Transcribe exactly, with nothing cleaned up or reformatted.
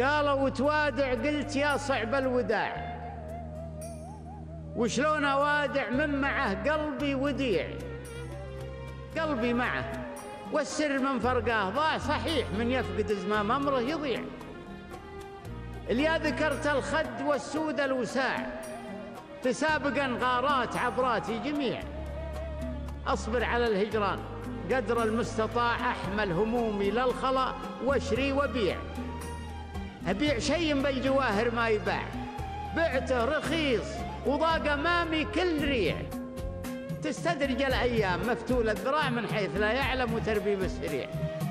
قالوا وتوادع؟ قلت يا صعب الوداع، وشلون أوادع من معه قلبي وديع، قلبي معه والسر من فرقاه ضاع. صحيح من يفقد زمام أمره يضيع. اللي ذكرت الخد والسود الوساع، تسابقا غارات عبراتي جميع. أصبر على الهجران قدر المستطاع، أحمل همومي للخلا واشري وبيع. أبيع شيء بالجواهر ما يباع، بعته رخيص وضاق أمامي كل ريع. تستدرج الأيام مفتول الذراع من حيث لا يعلم تربيب السريع.